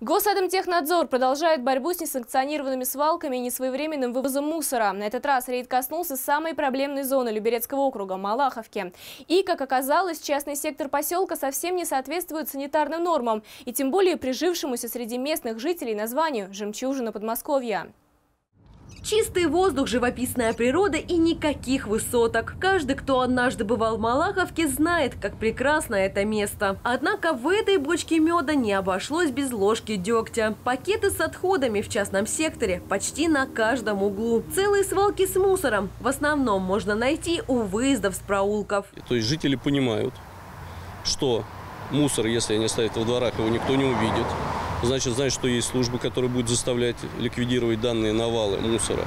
Госадмтехнадзор продолжает борьбу с несанкционированными свалками и несвоевременным вывозом мусора. На этот раз рейд коснулся самой проблемной зоны Люберецкого округа – Малаховки. И, как оказалось, частный сектор поселка совсем не соответствует санитарным нормам и тем более прижившемуся среди местных жителей названию «Жемчужина Подмосковья». Чистый воздух, живописная природа и никаких высоток. Каждый, кто однажды бывал в Малаховке, знает, как прекрасно это место. Однако в этой бочке меда не обошлось без ложки дегтя. Пакеты с отходами в частном секторе почти на каждом углу. Целые свалки с мусором в основном можно найти у выездов с проулков. То есть жители понимают, что мусор, если они оставят во дворах, его никто не увидит. Значит, что есть службы, которые будут заставлять ликвидировать данные навалы мусора.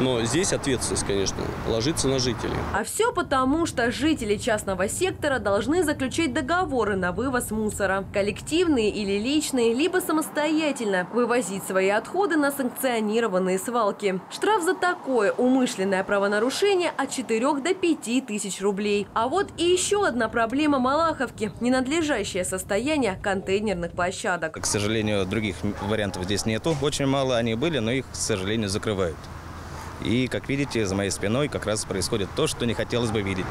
Но здесь ответственность, конечно, ложится на жителей. А все потому, что жители частного сектора должны заключать договоры на вывоз мусора. Коллективные или личные, либо самостоятельно вывозить свои отходы на санкционированные свалки. Штраф за такое умышленное правонарушение от 4 до 5 тысяч рублей. А вот и еще одна проблема Малаховки – ненадлежащее состояние контейнерных площадок. К сожалению, других вариантов здесь нету. Очень мало они были, но их, к сожалению, закрывают. И, как видите, за моей спиной как раз происходит то, что не хотелось бы видеть.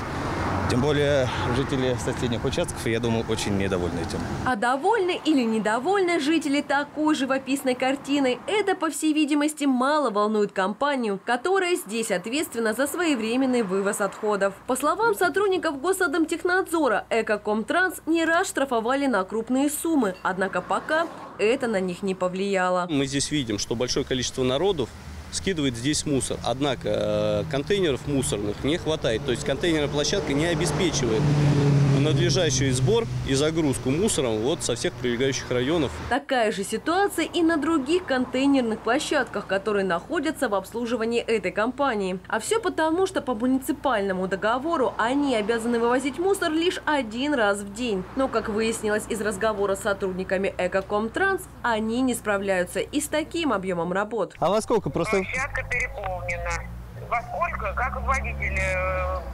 Тем более жители соседних участков, я думаю, очень недовольны этим. А довольны или недовольны жители такой живописной картины, это, по всей видимости, мало волнует компанию, которая здесь ответственна за своевременный вывоз отходов. По словам сотрудников Госадмтехнадзора, Эко Ком Транс не раз штрафовали на крупные суммы, однако пока это на них не повлияло. Мы здесь видим, что большое количество народов скидывает здесь мусор. Однако контейнеров мусорных не хватает. То есть контейнерная площадка не обеспечивает надлежащий сбор и загрузку мусором со всех прилегающих районов. Такая же ситуация и на других контейнерных площадках, которые находятся в обслуживании этой компании. А все потому, что по муниципальному договору они обязаны вывозить мусор лишь один раз в день. Но, как выяснилось из разговора с сотрудниками Эко Ком Транс, они не справляются и с таким объемом работ. А во сколько просто... Площадка переполнена. Во сколько, как водитель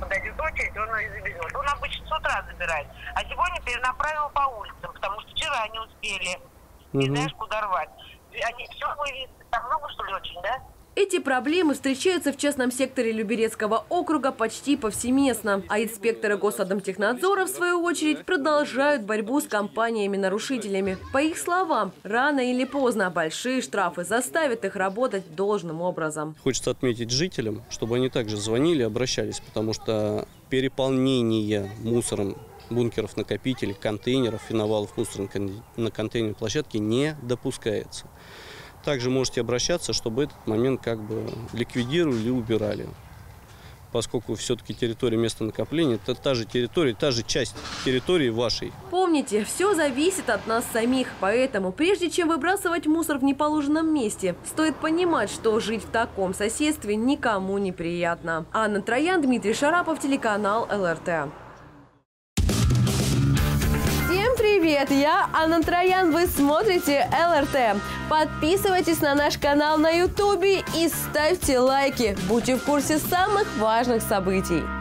подойдет очередь, он ее заберет. Он обычно с утра забирает, а сегодня перенаправил по улицам, потому что вчера они успели, не знаешь, куда рвать. Они все вывезли, так много, что ли, очень, да? Эти проблемы встречаются в частном секторе Люберецкого округа почти повсеместно. А инспекторы Госадмтехнадзора, в свою очередь, продолжают борьбу с компаниями-нарушителями. По их словам, рано или поздно большие штрафы заставят их работать должным образом. Хочется отметить жителям, чтобы они также звонили, обращались, потому что переполнение мусором бункеров, накопителей, контейнеров и навалов мусора на контейнерной площадке не допускается. Также можете обращаться, чтобы этот момент как бы ликвидировали и убирали. Поскольку все-таки территория места накопления – это та же территория, та же часть территории вашей. Помните, все зависит от нас самих. Поэтому, прежде чем выбрасывать мусор в неположенном месте, стоит понимать, что жить в таком соседстве никому не приятно. Анна Троян, Дмитрий Шарапов, телеканал ЛРТ. Привет, я Анна Троян, вы смотрите ЛРТ. Подписывайтесь на наш канал на YouTube и ставьте лайки. Будьте в курсе самых важных событий.